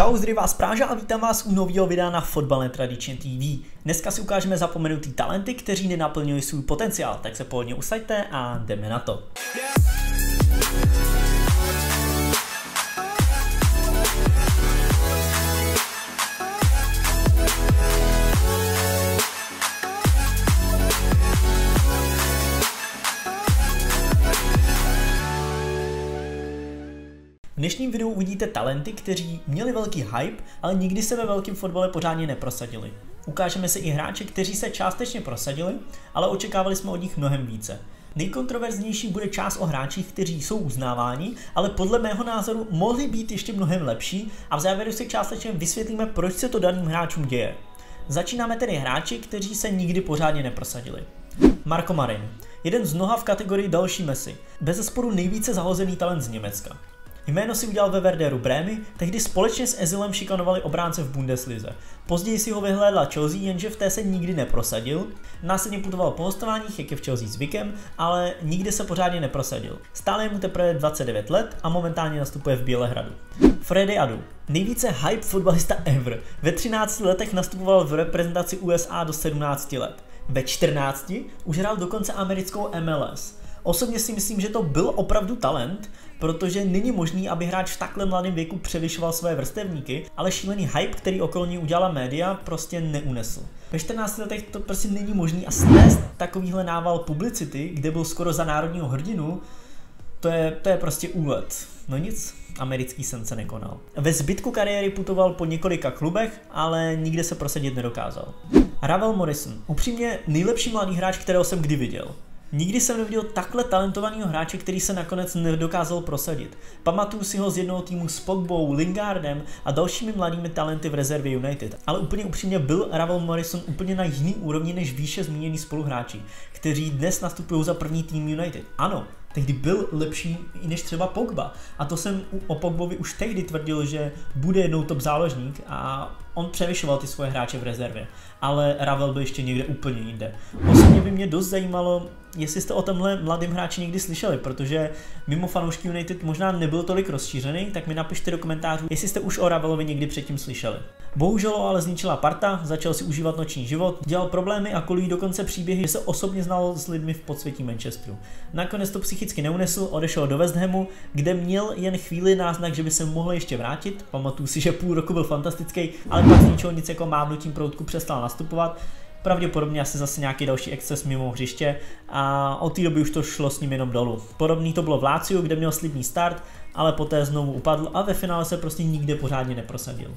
Čau, zdraví vás Práža a vítám vás u nového videa na Fotbal Netradičně TV. Dneska si ukážeme zapomenutý talenty, kteří nenaplňují svůj potenciál, tak se pohodlně usaďte a jdeme na to. V dnešním videu uvidíte talenty, kteří měli velký hype, ale nikdy se ve velkém fotbale pořádně neprosadili. Ukážeme si i hráče, kteří se částečně prosadili, ale očekávali jsme od nich mnohem více. Nejkontroverznější bude část o hráčích, kteří jsou uznáváni, ale podle mého názoru mohli být ještě mnohem lepší a v závěru si částečně vysvětlíme, proč se to daným hráčům děje. Začínáme tedy hráči, kteří se nikdy pořádně neprosadili. Marko Marin. Jeden z mnoha v kategorii další Messi. Bezesporu nejvíce zahozený talent z Německa. Jméno si udělal ve Verderu Brémy, tehdy společně s Ezilem šikanovali obránce v Bundeslize. Později si ho vyhlédla Chelsea, jenže v té se nikdy neprosadil. Následně putoval po hostováních, jak je v Chelsea zvykem, ale nikdy se pořádně neprosadil. Stále je mu teprve 29 let a momentálně nastupuje v Bělehradu. Freddy Adu. Nejvíce hype fotbalista ever. Ve 13 letech nastupoval v reprezentaci USA do 17 let. Ve 14 už hrál dokonce americkou MLS. Osobně si myslím, že to byl opravdu talent, protože není možný, aby hráč v takhle mladém věku převyšoval své vrstevníky, ale šílený hype, který okolo ní udělala média, prostě neunesl. Ve 14 letech to prostě není možný a snést takovýhle nával publicity, kde byl skoro za národního hrdinu, to je prostě úlet. No nic, americký sen se nekonal. Ve zbytku kariéry putoval po několika klubech, ale nikde se prosadit nedokázal. Ravel Morrison, upřímně nejlepší mladý hráč, kterého jsem kdy viděl. Nikdy jsem neviděl takhle talentovaného hráče, který se nakonec nedokázal prosadit. Pamatuju si ho z jednoho týmu s Pogbou, Lingardem a dalšími mladými talenty v rezervě United. Ale úplně upřímně byl Ravel Morrison úplně na jiný úrovni než výše zmíněný spoluhráči, kteří dnes nastupují za první tým United. Ano, tehdy byl lepší i než třeba Pogba. A to jsem o Pogbovi už tehdy tvrdil, že bude jednou top záložník a on převyšoval ty svoje hráče v rezervě. Ale Ravel byl ještě někde úplně jinde. Osobně by mě dost zajímalo, jestli jste o tomhle mladým hráči někdy slyšeli, protože mimo fanoušky United možná nebyl tolik rozšířený, tak mi napište do komentářů, jestli jste už o Ravelovi někdy předtím slyšeli. Bohužel ho ale zničila parta, začal si užívat noční život, dělal problémy a kolují dokonce příběhy, že se osobně znal s lidmi v podsvětí Manchesteru. Nakonec to psychicky neunesl, odešel do West Hamu, kde měl jen chvíli náznak, že by se mohl ještě vrátit. Pamatuju si, že půl roku byl fantastický, ale pak z ničeho nic jako mávnutím proutku přestal nastupovat. Pravděpodobně asi zase nějaký další exces mimo hřiště a od té doby už to šlo s ním jenom dolů. Podobný to bylo v Láciu, kde měl slibný start, ale poté znovu upadl a ve finále se prostě nikde pořádně neprosadil.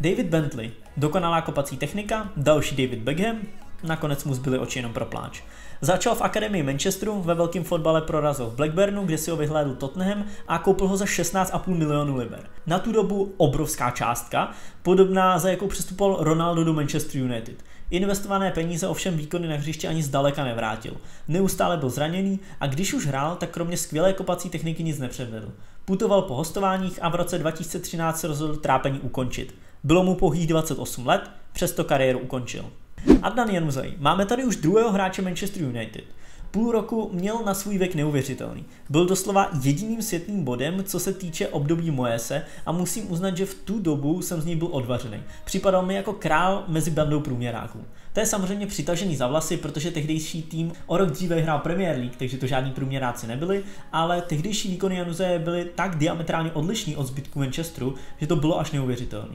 David Bentley, dokonalá kopací technika, další David Beckham, nakonec mu zbyly oči jenom pro pláč. Začal v akademii Manchesteru, ve velkém fotbale prorazil v Blackburnu, kde si ho vyhlédl Tottenham a koupil ho za 16,5 milionů liber. Na tu dobu obrovská částka, podobná za jakou přestupoval Ronaldo do Manchester United. Investované peníze ovšem výkony na hřiště ani zdaleka nevrátil. Neustále byl zraněný a když už hrál, tak kromě skvělé kopací techniky nic nepředvedl. Putoval po hostováních a v roce 2013 se rozhodl trápení ukončit. Bylo mu pouhých 28 let, přesto kariéru ukončil. Adnan Januzaj. Máme tady už druhého hráče Manchester United. Půl roku měl na svůj věk neuvěřitelný. Byl doslova jediným světlým bodem, co se týče období Moyese a musím uznat, že v tu dobu jsem z něj byl odvařený. Připadal mi jako král mezi bandou průměráků. To je samozřejmě přitažený za vlasy, protože tehdejší tým o rok dříve hrál Premier League, takže to žádní průměráci nebyli, ale tehdejší výkony Januzaje byly tak diametrálně odlišní od zbytku Manchesteru, že to bylo až neuvěřitelné.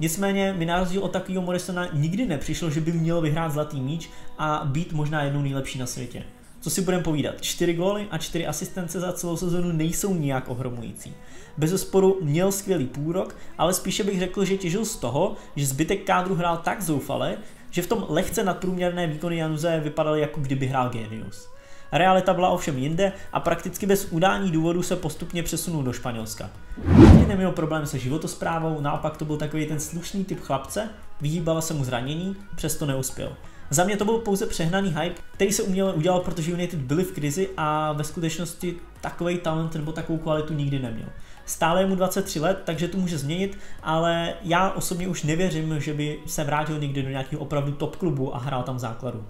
Nicméně mi na rozdíl od takového Morrisona nikdy nepřišlo, že by měl vyhrát zlatý míč a být možná jednou nejlepší na světě. Co si budeme povídat, 4 góly a 4 asistence za celou sezonu nejsou nijak ohromující. Bezesporu měl skvělý půlrok, ale spíše bych řekl, že těžil z toho, že zbytek kádru hrál tak zoufale, že v tom lehce nadprůměrné výkony Januzaje vypadaly, jako kdyby hrál génius. Realita byla ovšem jinde a prakticky bez udání důvodu se postupně přesunul do Španělska. Nikdy neměl problém se životosprávou, naopak to byl takový ten slušný typ chlapce, vyhýbala se mu zranění, přesto neuspěl. Za mě to byl pouze přehnaný hype, který se uměle udělal, protože United byli v krizi a ve skutečnosti takový talent nebo takovou kvalitu nikdy neměl. Stále je mu 23 let, takže to může změnit, ale já osobně už nevěřím, že by se vrátil někdy do nějakého opravdu top klubu a hrál tam základu.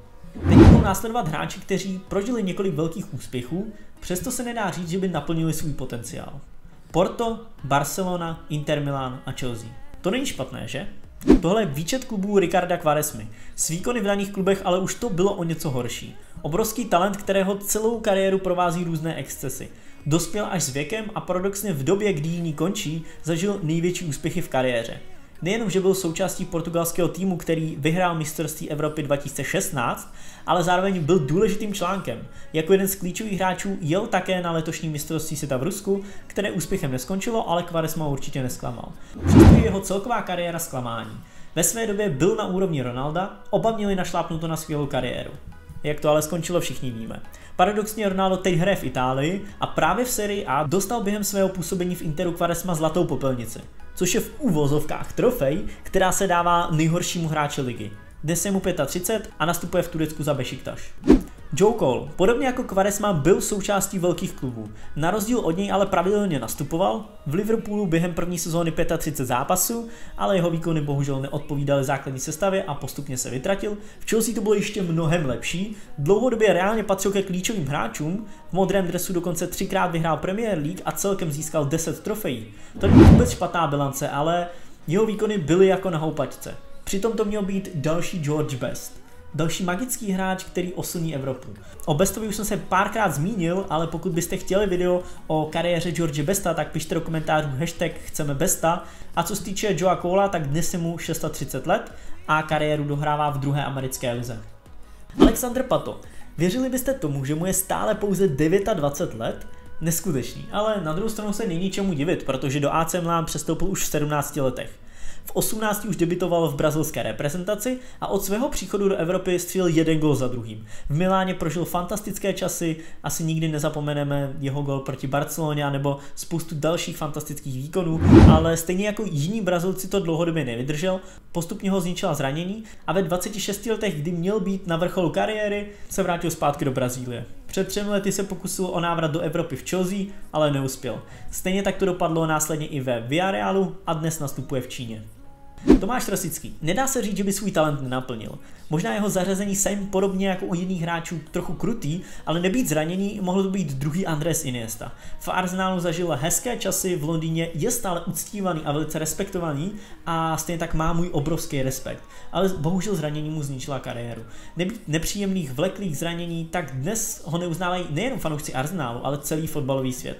Teď budou následovat hráči, kteří prožili několik velkých úspěchů, přesto se nedá říct, že by naplnili svůj potenciál. Porto, Barcelona, Inter Milan a Chelsea. To není špatné, že? Tohle je výčet klubů Ricarda Quaresmy. S výkony v daných klubech ale už to bylo o něco horší. Obrovský talent, kterého celou kariéru provází různé excesy. Dospěl až s věkem a paradoxně v době, kdy jiní končí, zažil největší úspěchy v kariéře. Nejenom, že byl součástí portugalského týmu, který vyhrál mistrovství Evropy 2016, ale zároveň byl důležitým článkem. Jako jeden z klíčových hráčů jel také na letošní mistrovství světa v Rusku, které úspěchem neskončilo, ale Quaresma určitě nesklamal. Přesto jeho celková kariéra zklamání. Ve své době byl na úrovni Ronalda, oba měli našlápnuto na skvělou kariéru. Jak to ale skončilo, všichni víme. Paradoxně Ronaldo teď hraje v Itálii a právě v Serie A dostal během svého působení v Interu Quaresma zlatou popelnici, což je v uvozovkách trofej, která se dává nejhoršímu hráči ligy. Dnes je mu 35 a nastupuje v Turecku za Bešiktaš. Joe Cole, podobně jako Quaresma, byl součástí velkých klubů. Na rozdíl od něj ale pravidelně nastupoval, v Liverpoolu během první sezóny 35 zápasů, ale jeho výkony bohužel neodpovídaly základní sestavě a postupně se vytratil. V Chelsea to bylo ještě mnohem lepší, dlouhodobě reálně patřil ke klíčovým hráčům, v modrém dresu dokonce 3krát vyhrál Premier League a celkem získal 10 trofejí. To není vůbec špatná bilance, ale jeho výkony byly jako na houpačce. Přitom to měl být další George Best. Další magický hráč, který oslní Evropu. O Bestovi už jsem se párkrát zmínil, ale pokud byste chtěli video o kariéře George Besta, tak pište do komentářů #chcemebesta. A co se týče Joea Colea, tak dnes je mu 36 let a kariéru dohrává v druhé americké lize. Alexander Pato. Věřili byste tomu, že mu je stále pouze 29 let? Neskutečný, ale na druhou stranu se není čemu divit, protože do AC Milan přestoupil už v 17 letech. V 18 už debutoval v brazilské reprezentaci a od svého příchodu do Evropy střílel jeden gól za druhým. V Miláně prožil fantastické časy, asi nikdy nezapomeneme jeho gól proti Barceloně nebo spoustu dalších fantastických výkonů, ale stejně jako jiní Brazilci to dlouhodobě nevydržel, postupně ho zničila zranění a ve 26 letech, kdy měl být na vrcholu kariéry, se vrátil zpátky do Brazílie. Před 3 lety se pokusil o návrat do Evropy v Chelsea, ale neuspěl. Stejně tak to dopadlo následně i ve Villarealu a dnes nastupuje v Číně. Tomáš Rosický. Nedá se říct, že by svůj talent nenaplnil. Možná jeho zařazení sem podobně jako u jiných hráčů trochu krutý, ale nebýt zranění, mohl to být druhý Andrés Iniesta. V Arsenalu zažil hezké časy, v Londýně je stále uctívaný a velice respektovaný a stejně tak má můj obrovský respekt. Ale bohužel zranění mu zničila kariéru. Nebýt nepříjemných vleklých zranění, tak dnes ho neuznávají nejen fanoušci Arsenalu, ale celý fotbalový svět.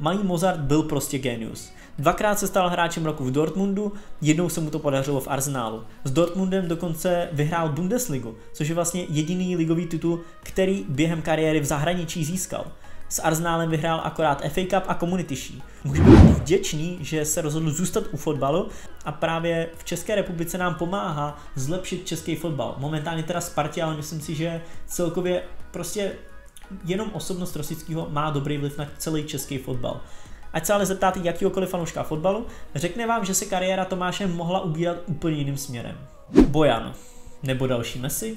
Malý Mozart byl prostě génius. Dvakrát se stal hráčem roku v Dortmundu, jednou se mu to podařilo v Arsenalu. S Dortmundem dokonce vyhrál Bundesligu, což je vlastně jediný ligový titul, který během kariéry v zahraničí získal. S Arsenalem vyhrál akorát FA Cup a Community Shield. Může být vděčný, že se rozhodl zůstat u fotbalu a právě v České republice nám pomáhá zlepšit český fotbal. Momentálně teda Spartě, ale myslím si, že celkově prostě jenom osobnost Rosického má dobrý vliv na celý český fotbal. Ať se ale zeptáte jakýhokoliv fanouška fotbalu, řekne vám, že se kariéra Tomáše mohla ubírat úplně jiným směrem. Bojan, nebo další Messi?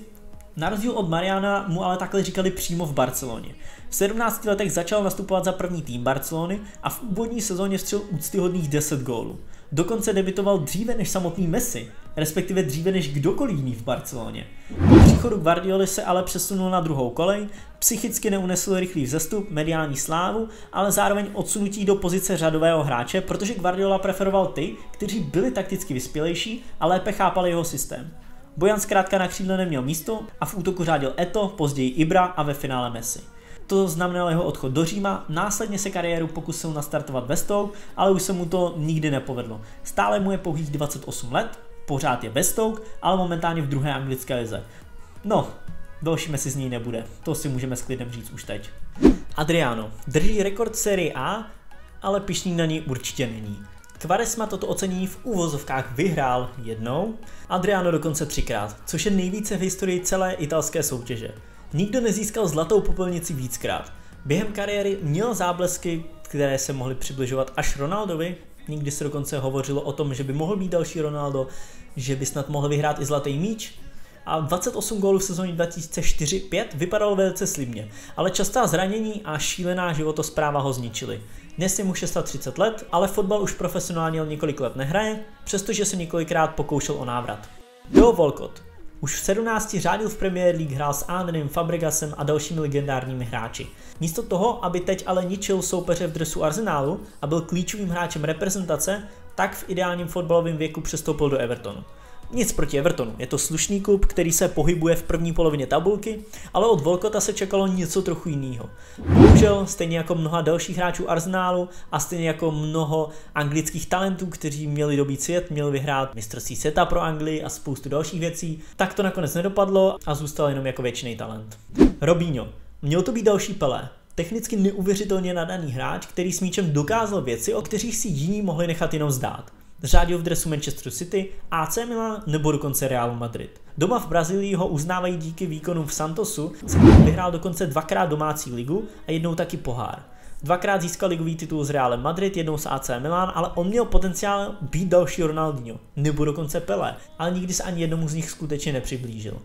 Na rozdíl od Mariana mu ale takhle říkali přímo v Barceloně. V 17 letech začal nastupovat za první tým Barcelony a v úvodní sezóně vstřelil úctyhodných 10 gólů. Dokonce debutoval dříve než samotný Messi, respektive dříve než kdokoliv jiný v Barceloně. Po příchodu Guardioli se ale přesunul na druhou kolej, psychicky neunesl rychlý vzestup, mediální slávu, ale zároveň odsunutí do pozice řadového hráče, protože Guardiola preferoval ty, kteří byli takticky vyspělejší a lépe chápali jeho systém. Bojan zkrátka na křídle neměl místo a v útoku řádil Eto, později Ibra a ve finále Messi. To znamenalo jeho odchod do Říma, následně se kariéru pokusil nastartovat ve Stoke, ale už se mu to nikdy nepovedlo. Stále mu je pouhých 28 let, pořád je ve Stoke, ale momentálně v druhé anglické lize. No, další Messi z něj nebude, to si můžeme s klidem říct už teď. Adriano drží rekord Serie A, ale pyšný na něj určitě není. Quaresma toto ocenění v uvozovkách vyhrál jednou, Adriano dokonce 3krát, což je nejvíce v historii celé italské soutěže. Nikdo nezískal zlatou popelnici víckrát. Během kariéry měl záblesky, které se mohly přibližovat až Ronaldovi, nikdy se dokonce hovořilo o tom, že by mohl být další Ronaldo, že by snad mohl vyhrát i zlatý míč. A 28 gólů v sezóně 2004-5 vypadalo velice slibně, ale častá zranění a šílená životospráva ho zničily. Dnes je mu 630 let, ale fotbal už profesionálně několik let nehraje, přestože se několikrát pokoušel o návrat. Joe Wolcott. Už v 17 řádil v Premier League, hrál s Andrem Fabregasem a dalšími legendárními hráči. Místo toho, aby teď ale ničil soupeře v dresu Arsenalu a byl klíčovým hráčem reprezentace, tak v ideálním fotbalovém věku přestoupil do Evertonu. Nic proti Evertonu, je to slušný klub, který se pohybuje v první polovině tabulky, ale od Wolcotta se čekalo něco trochu jiného. Bohužel, stejně jako mnoha dalších hráčů Arsenálu a stejně jako mnoho anglických talentů, kteří měli dobít svět, měli vyhrát mistrovství světa pro Anglii a spoustu dalších věcí, tak to nakonec nedopadlo a zůstal jenom jako věčný talent. Robinho. Měl to být další Pelé. Technicky neuvěřitelně nadaný hráč, který s míčem dokázal věci, o kterých si jiní mohli nechat jenom zdát. Řádil v dresu Manchesteru City, AC Milan nebo dokonce Realu Madrid. Doma v Brazílii ho uznávají díky výkonům v Santosu, s kterým vyhrál dokonce dvakrát domácí ligu a jednou taky pohár. Dvakrát získal ligový titul s Realem Madrid, jednou s AC Milan, ale on měl potenciál být další Ronaldinho, nebo dokonce Pelé, ale nikdy se ani jednomu z nich skutečně nepřiblížil.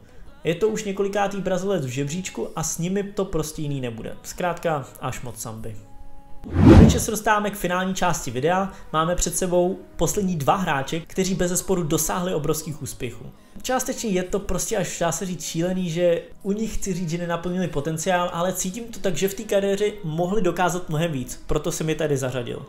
Je to už několikátý Brazilec v žebříčku a s nimi to prostě jiný nebude. Zkrátka až moc samby. Konečně se dostáváme k finální části videa, máme před sebou poslední dva hráče, kteří bezesporu dosáhli obrovských úspěchů. Částečně je to prostě až dá se říct šílený, že u nich chci říct, že nenaplnili potenciál, ale cítím to tak, že v té kariéře mohli dokázat mnohem víc, proto jsem je tady zařadil.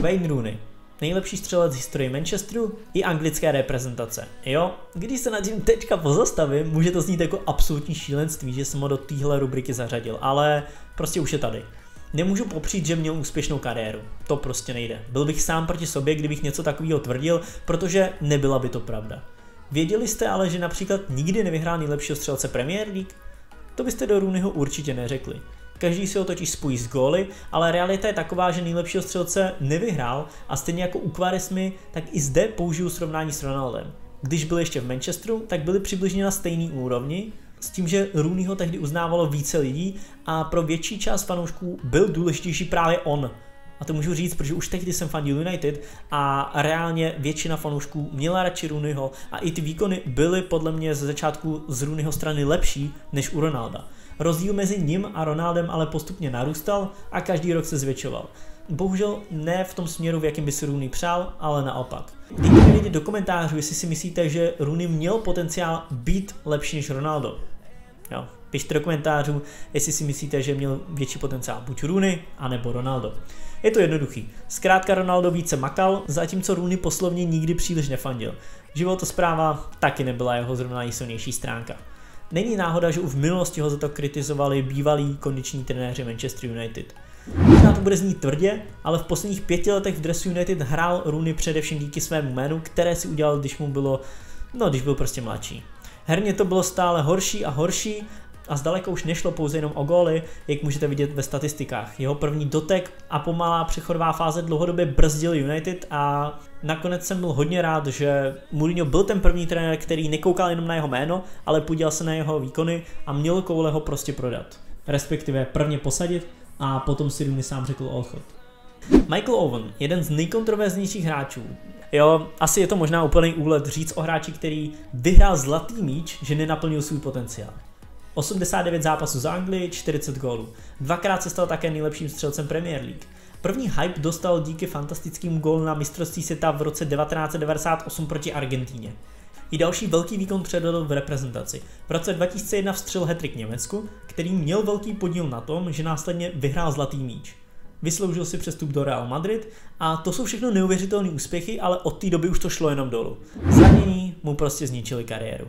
Wayne Rooney. Nejlepší střelec z historie Manchesteru i anglické reprezentace. Jo, když se nad tím teďka pozastavím, může to znít jako absolutní šílenství, že jsem ho do téhle rubriky zařadil, ale prostě už je tady. Nemůžu popřít, že měl úspěšnou kariéru. To prostě nejde. Byl bych sám proti sobě, kdybych něco takového tvrdil, protože nebyla by to pravda. Věděli jste ale, že například nikdy nevyhrál nejlepšího střelce Premier League? To byste do Rooneyho určitě neřekli. Každý si ho totiž spojí s góly, ale realita je taková, že nejlepšího střelce nevyhrál a stejně jako u Quaresmy, tak i zde použiju srovnání s Ronaldem. Když byl ještě v Manchesteru, tak byli přibližně na stejné úrovni, s tím, že Rooneyho tehdy uznávalo více lidí a pro větší část fanoušků byl důležitější právě on. A to můžu říct, protože už tehdy jsem fandil United a reálně většina fanoušků měla radši Rooneyho a i ty výkony byly podle mě ze začátku z Rooneyho strany lepší než u Ronalda. Rozdíl mezi ním a Ronaldem ale postupně narůstal a každý rok se zvětšoval. Bohužel ne v tom směru, v jakém by si Rooney přál, ale naopak. Dejte mi vědět do komentářů, jestli si myslíte, že Rooney měl potenciál být lepší než Ronaldo. Jo, pište do komentářů, jestli si myslíte, že měl větší potenciál buď Rooney, anebo Ronaldo. Je to jednoduchý. Zkrátka Ronaldo více makal, zatímco Rooney poslovně nikdy příliš nefandil. Životospráva taky nebyla jeho zrovna nejsilnější stránka. Není náhoda, že už v minulosti ho za to kritizovali bývalí kondiční trenéři Manchester United. Možná to bude znít tvrdě, ale v posledních 5 letech v dresu United hrál Rooney především díky svému jménu, které si udělal, když byl prostě mladší. Herně to bylo stále horší a horší a zdaleka už nešlo pouze jenom o góly, jak můžete vidět ve statistikách. Jeho první dotek a pomalá přechodová fáze dlouhodobě brzdil United a nakonec jsem byl hodně rád, že Mourinho byl ten první trenér, který nekoukal jenom na jeho jméno, ale podíval se na jeho výkony a měl koule ho prostě prodat. Respektive prvně posadit a potom si Rooney sám řekl odchod. Michael Owen, jeden z nejkontroverznějších hráčů. Jo, asi je to možná úplný úlet říct o hráči, který vyhrál zlatý míč, že nenaplnil svůj potenciál. 89 zápasů za Anglii, 40 gólů. Dvakrát se stal také nejlepším střelcem Premier League. První hype dostal díky fantastickým gólu na mistrovství světa v roce 1998 proti Argentíně. I další velký výkon předvedl v reprezentaci. V roce 2001 vstřelil hat-trick Německu, který měl velký podíl na tom, že následně vyhrál zlatý míč. Vysloužil si přestup do Real Madrid a to jsou všechno neuvěřitelné úspěchy, ale od té doby už to šlo jenom dolů. Zranění mu prostě zničili kariéru.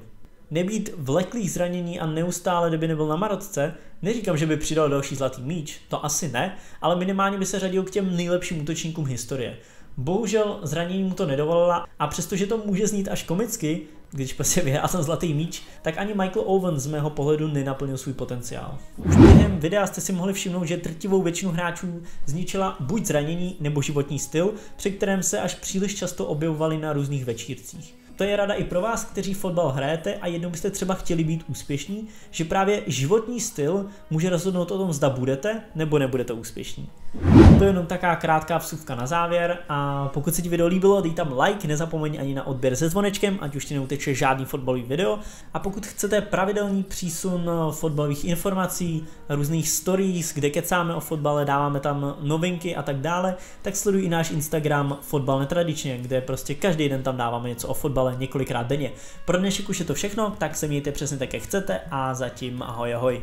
Nebýt vleklých zranění a neustále, kdyby nebyl na Marotce, neříkám, že by přidal další zlatý míč, to asi ne, ale minimálně by se řadil k těm nejlepším útočníkům historie. Bohužel zranění mu to nedovolila a přestože to může znít až komicky, když prostě vyhrál ten zlatý míč, tak ani Michael Owen z mého pohledu nenaplnil svůj potenciál. Už během videa jste si mohli všimnout, že drtivou většinu hráčů zničila buď zranění nebo životní styl, při kterém se až příliš často objevovali na různých večírcích. To je rada i pro vás, kteří fotbal hrajete a jednou byste třeba chtěli být úspěšní, že právě životní styl může rozhodnout o tom, zda budete nebo nebudete úspěšní. To je jenom taká krátká vsuvka na závěr a pokud se ti video líbilo, dej tam like, nezapomeň ani na odběr se zvonečkem, ať už ti neuteče žádný fotbalový video a pokud chcete pravidelný přísun fotbalových informací, různých stories, kde kecáme o fotbale, dáváme tam novinky a tak dále, tak sleduj i náš Instagram Fotbal Netradičně, kde prostě každý den tam dáváme něco o fotbalu několikrát denně. Pro dnešek už je to všechno, tak se mějte přesně tak, jak chcete a zatím ahoj ahoj.